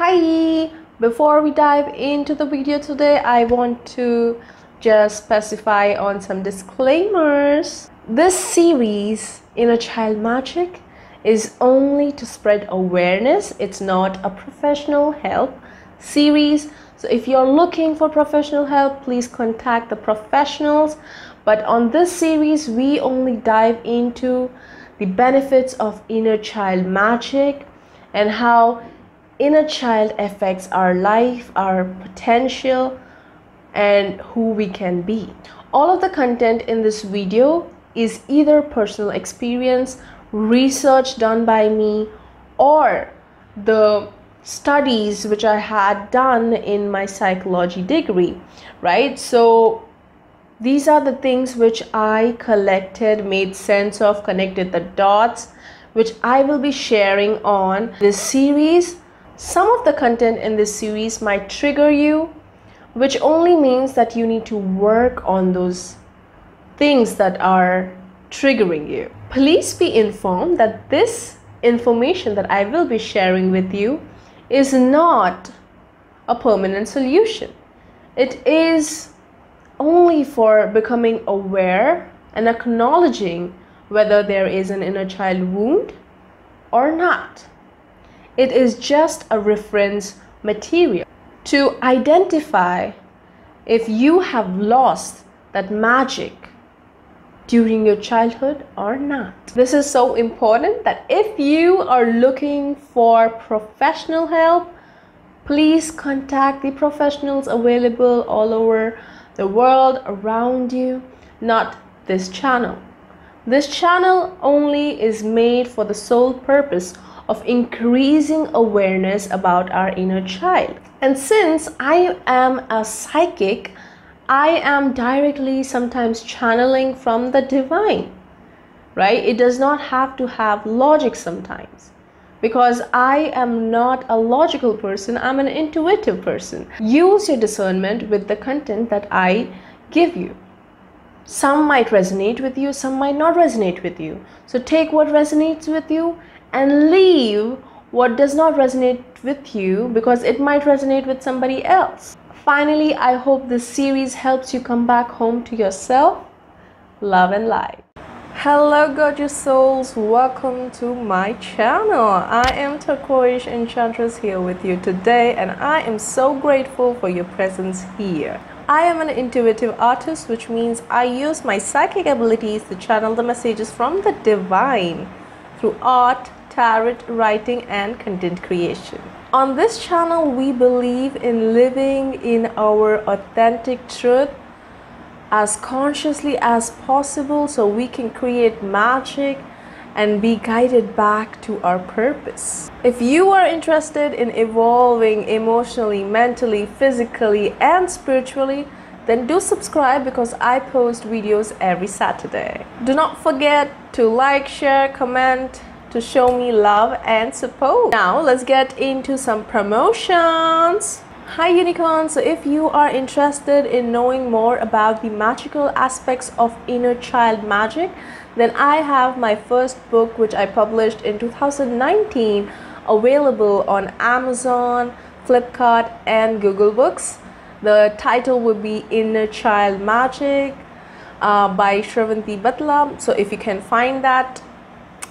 Hi! Before we dive into the video today, I want to just specify on some disclaimers. This series, Inner Child Magick, is only to spread awareness. It's not a professional help series. So if you're looking for professional help, please contact the professionals. But on this series, we only dive into the benefits of Inner Child Magick and how inner child affects our life, our potential, and who we can be. All of the content in this video is either personal experience, research done by me, or the studies which I had done in my psychology degree, right? So these are the things which I collected, made sense of, connected the dots, which I will be sharing on this series. Some of the content in this series might trigger you, which only means that you need to work on those things that are triggering you. Please be informed that this information that I will be sharing with you is not a permanent solution. It is only for becoming aware and acknowledging whether there is an inner child wound or not. It is just a reference material to identify if you have lost that magic during your childhood or not. This is so important that if you are looking for professional help, please contact the professionals available all over the world around you, not this channel. This channel only is made for the sole purpose of increasing awareness about our inner child. And since I am a psychic, I am directly sometimes channeling from the divine, right? It does not have to have logic sometimes, because I am not a logical person, I'm an intuitive person. Use your discernment with the content that I give you. Some might resonate with you, some might not resonate with you. So take what resonates with you and leave what does not resonate with you, because it might resonate with somebody else. Finally, I hope this series helps you come back home to yourself, love and light. Hello gorgeous souls, welcome to my channel. I am Turquoise Enchantress here with you today, and I am so grateful for your presence here. I am an intuitive artist, which means I use my psychic abilities to channel the messages from the divine through art, tarot, writing, and content creation. On this channel, we believe in living in our authentic truth as consciously as possible so we can create magic and be guided back to our purpose. If you are interested in evolving emotionally, mentally, physically, and spiritually, then do subscribe, because I post videos every Saturday. Do not forget to like, share, comment to show me love and support. Now let's get into some promotions. Hi unicorns, so if you are interested in knowing more about the magical aspects of inner child magic, then I have my first book, which I published in 2019, available on Amazon, Flipkart, and Google Books. The title would be Inner Child Magick by Shravanti Bhatla. So if you can find that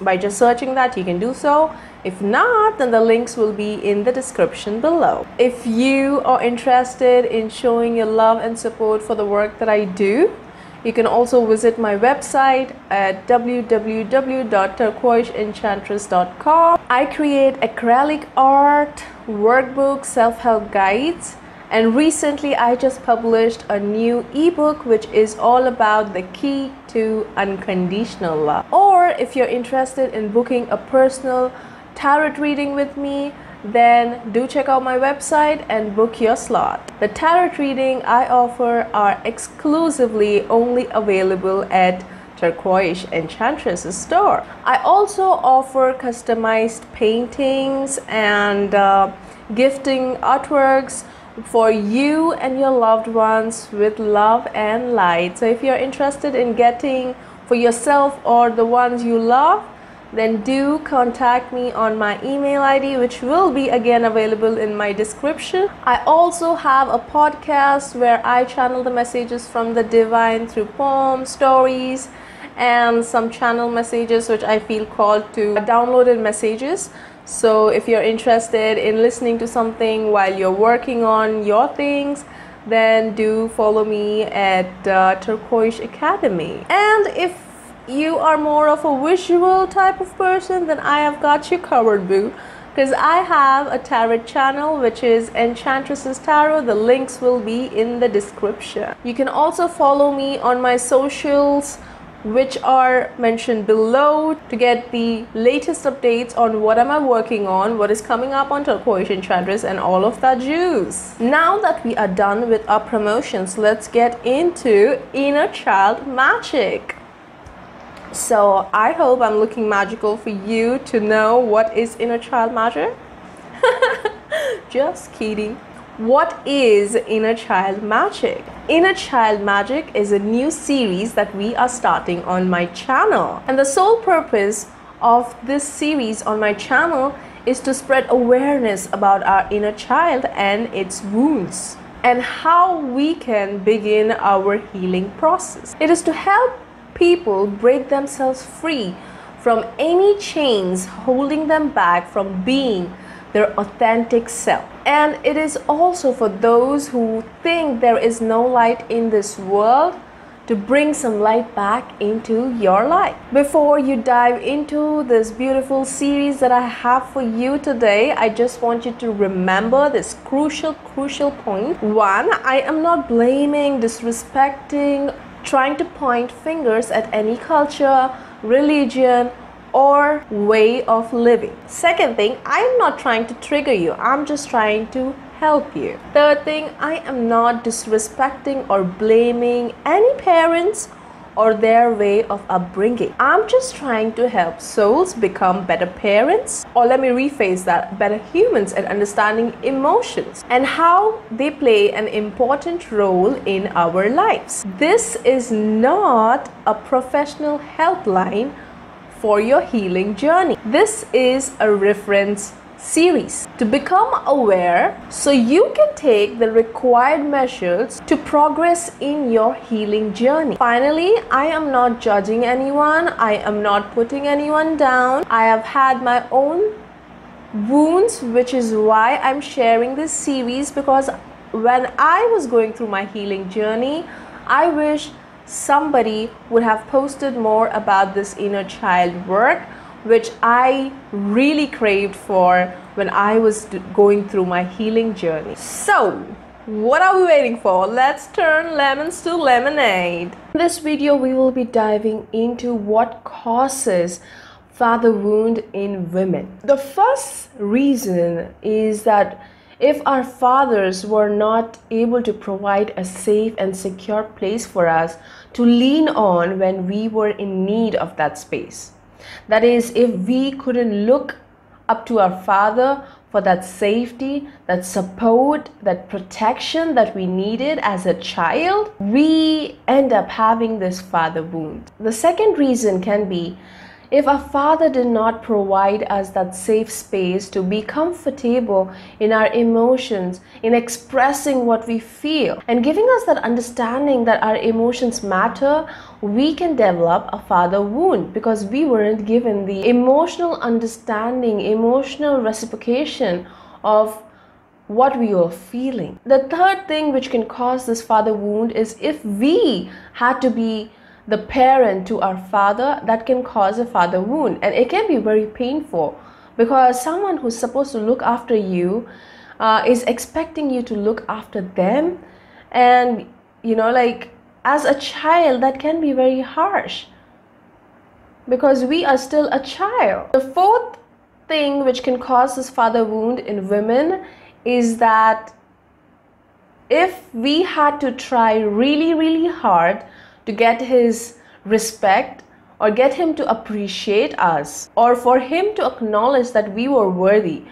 by just searching that, you can do so. If not, then the links will be in the description below. If you are interested in showing your love and support for the work that I do, you can also visit my website at www.turquoiseenchantress.com. I create acrylic art, workbooks, self-help guides. And recently, I just published a new ebook, which is all about the key to unconditional love. Or if you're interested in booking a personal tarot reading with me, then do check out my website and book your slot. The tarot reading I offer are exclusively only available at Turquoise Enchantress's store. I also offer customized paintings and gifting artworks for you and your loved ones with love and light. So if you're interested in getting for yourself or the ones you love, then do contact me on my email ID, which will be again available in my description. I also have a podcast where I channel the messages from the divine through poems, stories, and some channel messages which I feel called to, downloaded messages. So if you're interested in listening to something while you're working on your things, then do follow me at Turquoise Academy. And if you are more of a visual type of person, then I have got you covered, boo, because I have a tarot channel which is Enchantresses Tarot. The links will be in the description. You can also follow me on my socials, which are mentioned below, to get the latest updates on what am I working on, what is coming up on Turquoise Enchantress, and all of that juice. Now that we are done with our promotions, let's get into Inner Child Magic. So I hope I'm looking magical for you to know what is Inner Child Magic. Just kidding. What is Inner Child Magic? Inner Child Magic is a new series that we are starting on my channel. And the sole purpose of this series on my channel is to spread awareness about our inner child and its wounds, and how we can begin our healing process. It is to help people break themselves free from any chains holding them back from being their authentic self. And it is also for those who think there is no light in this world, to bring some light back into your life. Before you dive into this beautiful series that I have for you today, I just want you to remember this crucial point. One, I am not blaming, disrespecting, trying to point fingers at any culture, religion, or way of living. Second thing, I'm not trying to trigger you. I'm just trying to help you. Third thing, I am not disrespecting or blaming any parents or their way of upbringing. I'm just trying to help souls become better parents, or let me rephrase that, better humans at understanding emotions and how they play an important role in our lives. This is not a professional helpline for your healing journey. This is a reference series to become aware so you can take the required measures to progress in your healing journey. Finally, I am not judging anyone. I am not putting anyone down. I have had my own wounds, which is why I'm sharing this series, because when I was going through my healing journey, I wish somebody would have posted more about this inner child work, which I really craved for when I was going through my healing journey. So what are we waiting for? Let's turn lemons to lemonade. In this video, we will be diving into what causes father wound in women. The first reason is that if our fathers were not able to provide a safe and secure place for us to lean on when we were in need of that space. That is, if we couldn't look up to our father for that safety, that support, that protection that we needed as a child, we end up having this father wound. The second reason can be, if our father did not provide us that safe space to be comfortable in our emotions, in expressing what we feel, and giving us that understanding that our emotions matter, we can develop a father wound because we weren't given the emotional understanding, emotional reciprocation of what we are feeling. The third thing which can cause this father wound is if we had to be the parent to our father, that can cause a father wound, and it can be very painful because someone who's supposed to look after you is expecting you to look after them, and you know, like as a child, that can be very harsh because we are still a child. The fourth thing which can cause this father wound in women is that if we had to try really hard to get his respect or get him to appreciate us, or for him to acknowledge that we were worthy,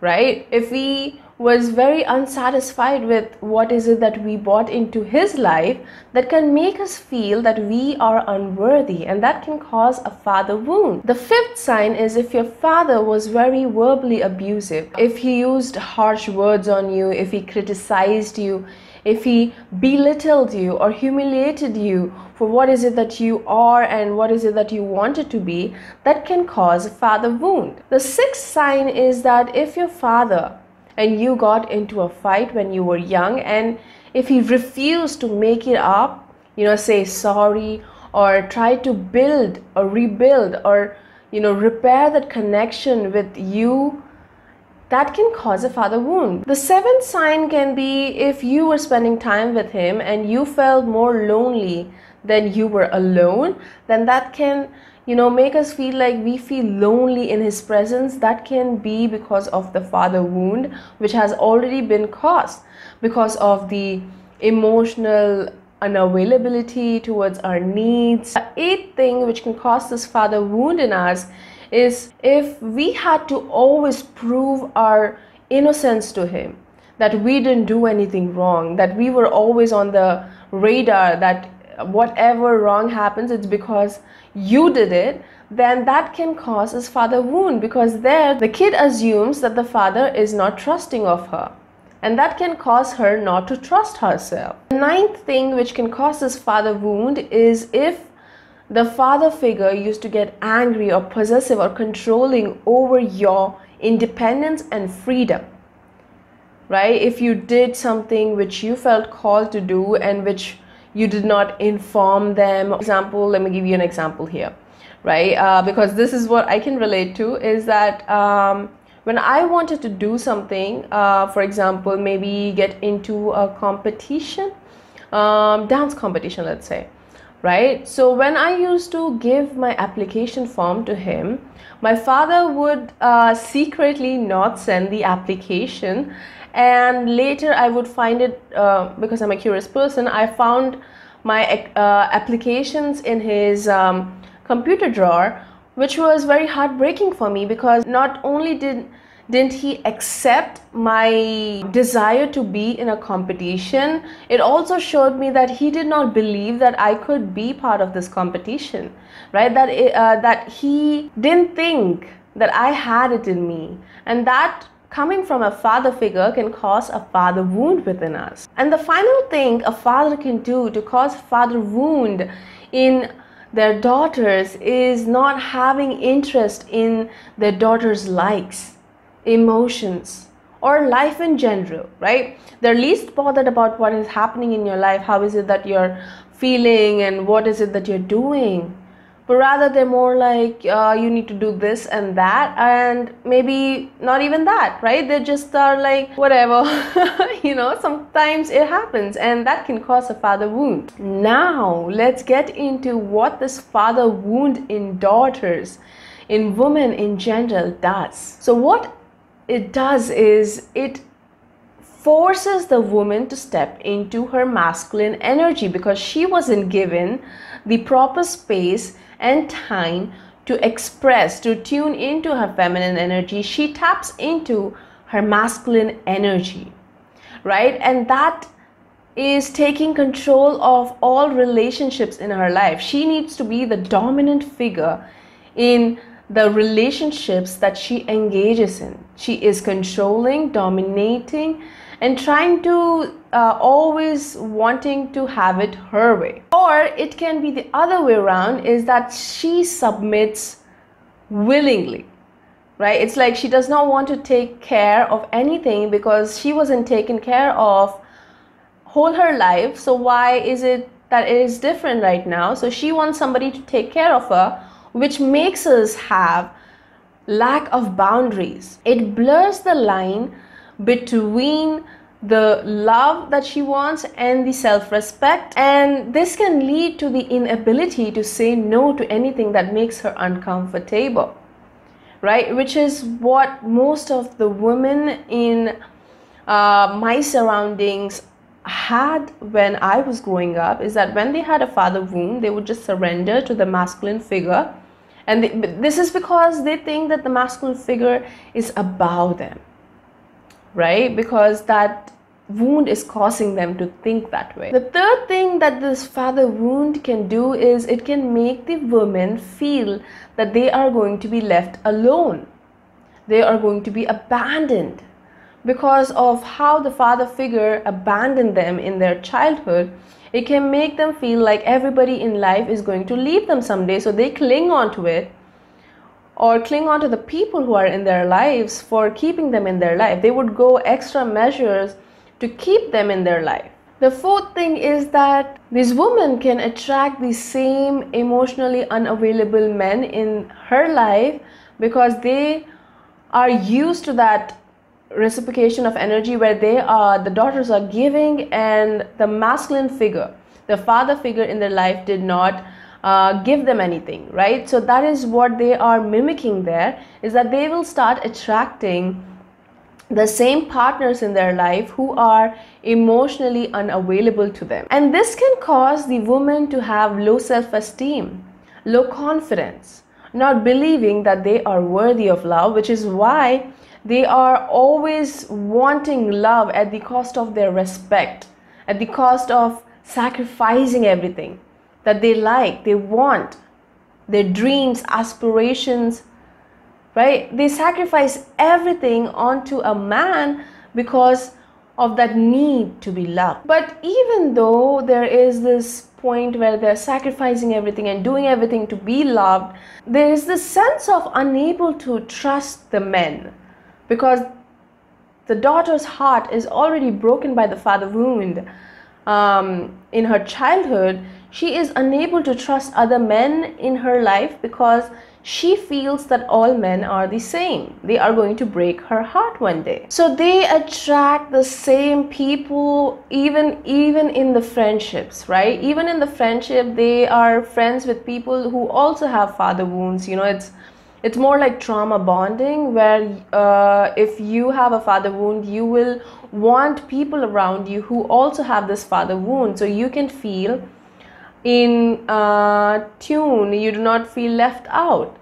right? If he was very unsatisfied with what is it that we brought into his life, that can make us feel that we are unworthy, and that can cause a father wound. The fifth sign is if your father was very verbally abusive, if he used harsh words on you, if he criticized you, if he belittled you or humiliated you for what is it that you are and what is it that you wanted to be, that can cause a father wound. The sixth sign is that if your father and you got into a fight when you were young, and if he refused to make it up, you know, say sorry or try to build or rebuild or, you know, repair that connection with you, that can cause a father wound. The seventh sign can be if you were spending time with him and you felt more lonely than you were alone, then that can, you know, make us feel like we feel lonely in his presence. That can be because of the father wound, which has already been caused because of the emotional unavailability towards our needs. The eighth thing which can cause this father wound in us is if we had to always prove our innocence to him, that we didn't do anything wrong, that we were always on the radar, that whatever wrong happens, it's because you did it, then that can cause his father wound, because there the kid assumes that the father is not trusting of her, and that can cause her not to trust herself. The ninth thing which can cause his father wound is if the father figure used to get angry or possessive or controlling over your independence and freedom, right? If you did something which you felt called to do and which you did not inform them. For example, let me give you an example here, right? Because this is what I can relate to, is that when I wanted to do something, for example, maybe get into a competition, dance competition, let's say, right? So when I used to give my application form to him, my father would secretly not send the application, and later I would find it, because I'm a curious person, I found my applications in his computer drawer, which was very heartbreaking for me, because not only didn't he accept my desire to be in a competition, it also showed me that he did not believe that I could be part of this competition, right? That that he didn't think that I had it in me, and that coming from a father figure can cause a father wound within us. And the final thing a father can do to cause father wound in their daughters is not having interest in their daughters' likes, emotions, or life in general, right? They're least bothered about what is happening in your life, how is it that you're feeling and what is it that you're doing, but rather they're more like, you need to do this and that, and maybe not even that, right? They just are like, whatever. You know, sometimes it happens, and that can cause a father wound. Now let's get into what this father wound in daughters, in women in general, does. So what it does is it forces the woman to step into her masculine energy, because she wasn't given the proper space and time to express, to tune into her feminine energy. She taps into her masculine energy, right? And that is taking control of all relationships in her life. She needs to be the dominant figure in the relationships that she engages in. She is controlling, dominating, and trying to always wanting to have it her way. Or it can be the other way around, is that she submits willingly, right? It's like she does not want to take care of anything because she wasn't taken care of whole her life. So why is it that it is different right now? So she wants somebody to take care of her, which makes us have lack of boundaries. It blurs the line between the love that she wants and the self-respect, and this can lead to the inability to say no to anything that makes her uncomfortable, right? Which is what most of the women in my surroundings had when I was growing up, is that when they had a father wound, they would just surrender to the masculine figure, and this is because they think that the masculine figure is above them, right? Because that wound is causing them to think that way. The third thing that this father wound can do is it can make the women feel that they are going to be left alone. They are going to be abandoned because of how the father figure abandoned them in their childhood. It can make them feel like everybody in life is going to leave them someday, so they cling on to it or cling on to the people who are in their lives for keeping them in their life. They would go extra measures to keep them in their life. The fourth thing is that these women can attract the same emotionally unavailable men in her life because they are used to that reciprocation of energy where they are, the daughters are giving and the masculine figure, the father figure in their life did not give them anything, right? So that is what they are mimicking there, is that they will start attracting the same partners in their life who are emotionally unavailable to them. And this can cause the woman to have low self-esteem, low confidence, not believing that they are worthy of love, which is why they are always wanting love at the cost of their respect, at the cost of sacrificing everything that they like, they want, their dreams, aspirations, right? They sacrifice everything onto a man because of that need to be loved. But even though there is this point where they're sacrificing everything and doing everything to be loved, there is this sense of unable to trust the men, because the daughter's heart is already broken by the father wound. In her childhood, she is unable to trust other men in her life because she feels that all men are the same. They are going to break her heart one day. So they attract the same people even in the friendships, right? Even in the friendship, they are friends with people who also have father wounds. You know, it's more like trauma bonding, where if you have a father wound, you will want people around you who also have this father wound, so you can feel in tune, you do not feel left out.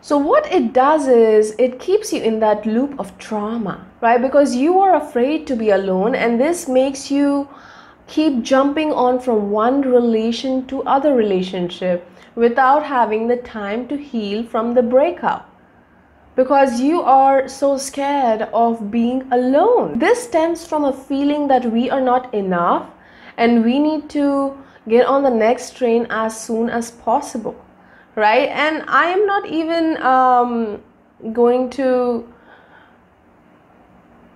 So what it does is it keeps you in that loop of trauma, right? Because you are afraid to be alone, and this makes you keep jumping on from one relation to other relationship without having the time to heal from the breakup, because you are so scared of being alone. This stems from a feeling that we are not enough and we need to get on the next train as soon as possible, right? And I am not even going to,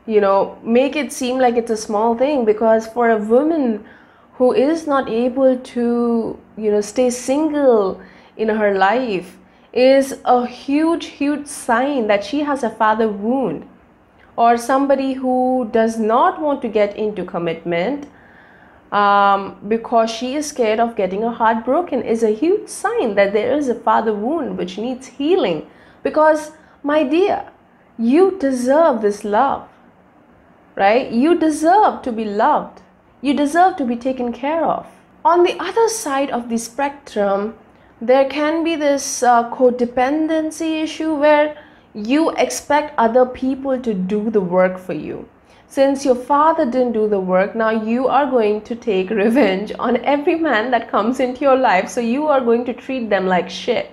you know, make it seem like it's a small thing, because for a woman who is not able to, you know, stay single in her life is a huge sign that she has a father wound or somebody who does not want to get into commitment because she is scared of getting her heart broken, is a huge sign that there is a father wound which needs healing. Because my dear, you deserve this love, right? You deserve to be loved. You deserve to be taken care of. On the other side of the spectrum, there can be this codependency issue where you expect other people to do the work for you. Since your father didn't do the work, now you are going to take revenge on every man that comes into your life. So you are going to treat them like shit,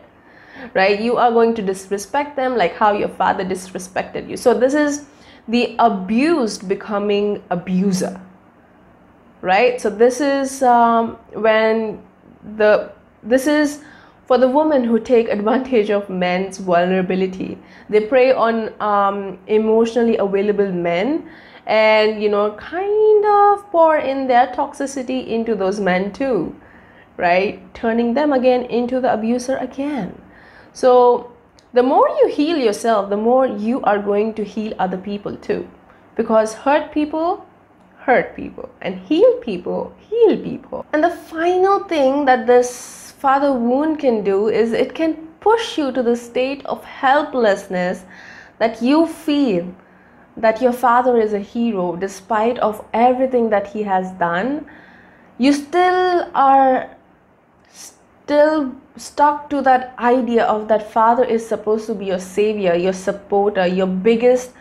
right? You are going to disrespect them like how your father disrespected you. So this is the abused becoming abuser, right? So this is this is for the women who take advantage of men's vulnerability. They prey on emotionally available men and, you know, kind of pour in their toxicity into those men too, right? Turning them again into the abuser again. So the more you heal yourself, the more you are going to heal other people too, because hurt people and heal people. And the final thing that this father wound can do is it can push you to the state of helplessness, that you feel that your father is a hero despite of everything that he has done. You still stuck to that idea of that father is supposed to be your savior, your supporter, your biggest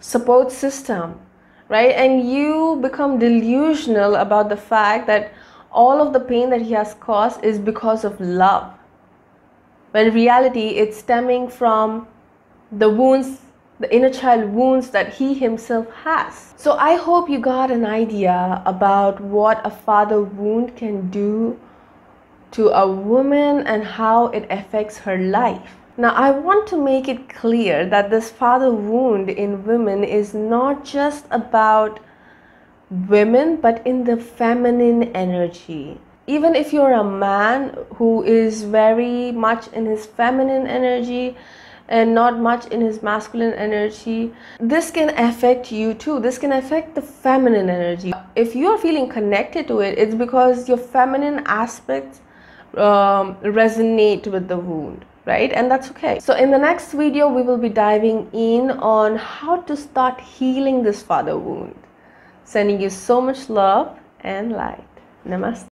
support system, right? And you become delusional about the fact that all of the pain that he has caused is because of love, when in reality it's stemming from the wounds, the inner child wounds that he himself has. So I hope you got an idea about what a father wound can do to a woman and how it affects her life. Now I want to make it clear that this father wound in women is not just about women, but in the feminine energy. Even if you're a man who is very much in his feminine energy and not much in his masculine energy, this can affect you too. This can affect the feminine energy. If you're feeling connected to it, it's because your feminine aspects resonate with the wound, right? And that's okay. So in the next video, we will be diving in on how to start healing this father wound. Sending you so much love and light. Namaste.